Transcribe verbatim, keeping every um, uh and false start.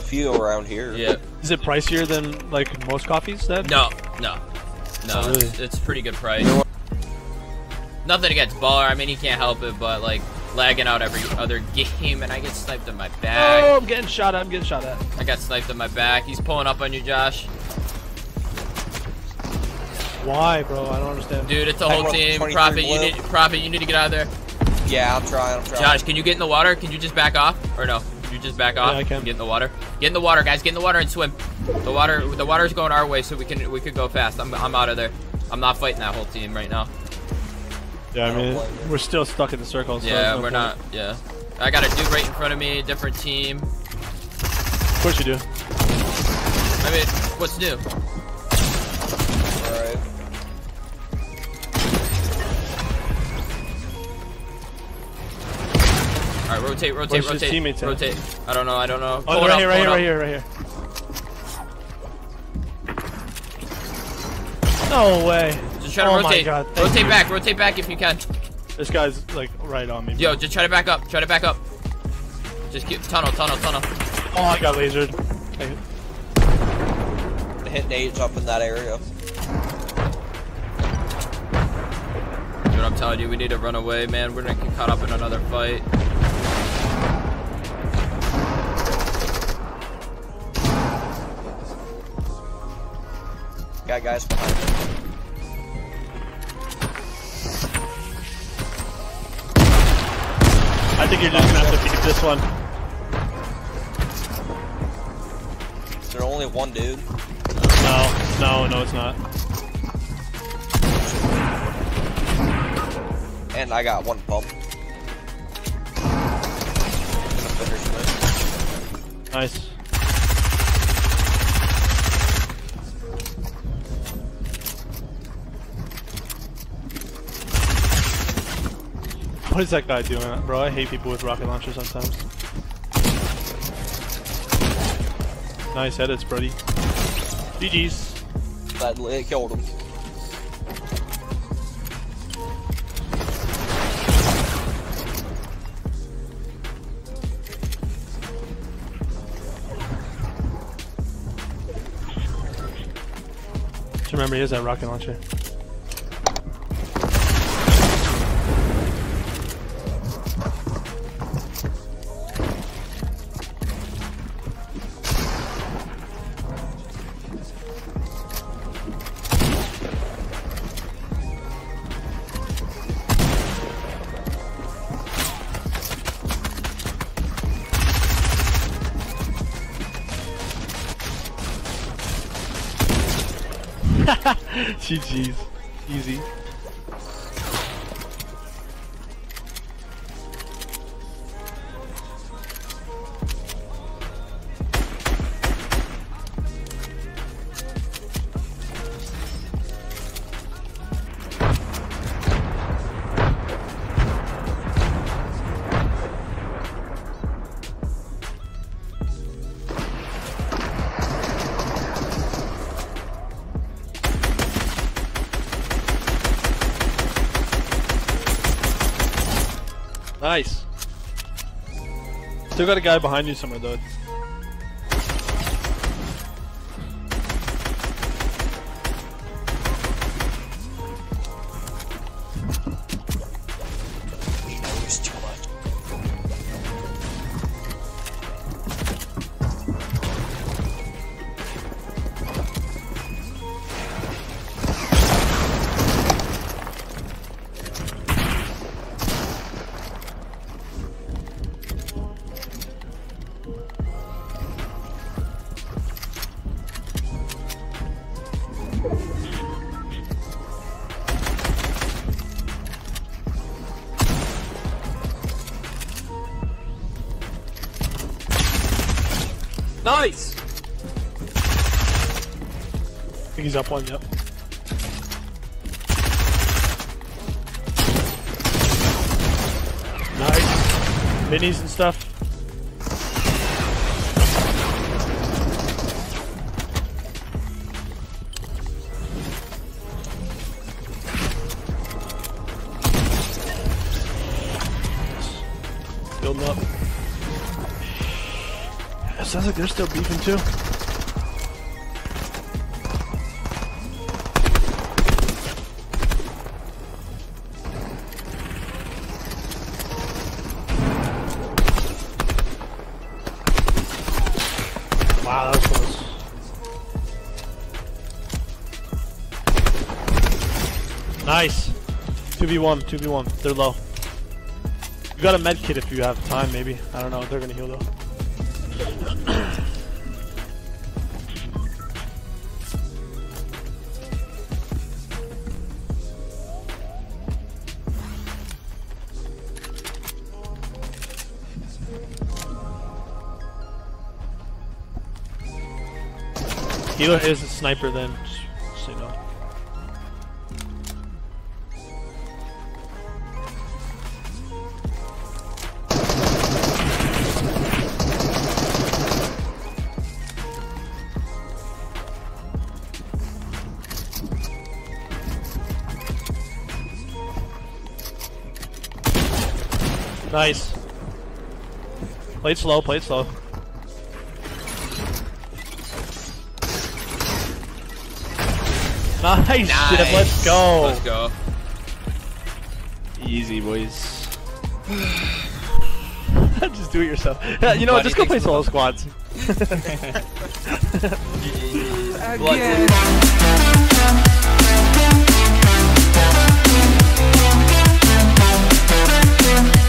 a few around here. Yeah. Is it pricier than like most coffees then? No, no, no. Oh, really? It's, it's pretty good price. Nothing against Baller. I mean, he can't help it, but like lagging out every other game, and I get sniped in my back. Oh, I'm getting shot at. I'm getting shot at. I got sniped in my back. He's pulling up on you, Josh. Why, bro? I don't understand. Dude, it's a whole team. Profit, you need, Profit, you need to get out of there. Yeah, I'll try, I'll try. Josh, can you get in the water? Can you just back off? Or no? Can you just back off? Yeah, I can. Get in the water. Get in the water, guys. Get in the water and swim. The water, the water's going our way, so we can, we could go fast. I'm, I'm out of there. I'm not fighting that whole team right now. Yeah, I mean, we're still stuck in the circle. So yeah, no we're point. not. Yeah. I got a dude right in front of me. Different team. Of course you do. I mean, what's new? Alright, rotate, rotate, Where's rotate, rotate. I don't know, I don't know. Oh, right, up, here, right, here, right here, right here, right here. No way. Just try to oh rotate. God, rotate you. back, rotate back if you can. This guy's like right on me. Yo, bro. Just try to back up, try to back up. Just keep tunnel, tunnel, tunnel. Oh, I got lasered. I hit nades up in that area. Dude, I'm telling you, we need to run away, man. We're gonna get caught up in another fight. Got guys behind me. I think you're just gonna have to beat this one. Is there only one dude? No, no, no, it's not. And I got one pump. Nice. What is that guy doing, bro? I hate people with rocket launchers sometimes. Nice edits, buddy. G G's. That leg killed him. Just remember, he has that rocket launcher. G G's. Easy. Nice. Still got a guy behind you somewhere, though. Nice! I think he's up one, yep. Nice. Minis and stuff. Sounds like they're still beefing too. Wow, that was close. Nice. two v one, two v one. They're low. You got a med kit if you have time, maybe. I don't know. They're gonna heal though. Healer is a sniper then. Just so you know. Nice. Play it slow, play it slow. Nice, nice. Shit, let's go. Let's go. Easy, boys. Just do it yourself. You know what, just go play solo squads. Again.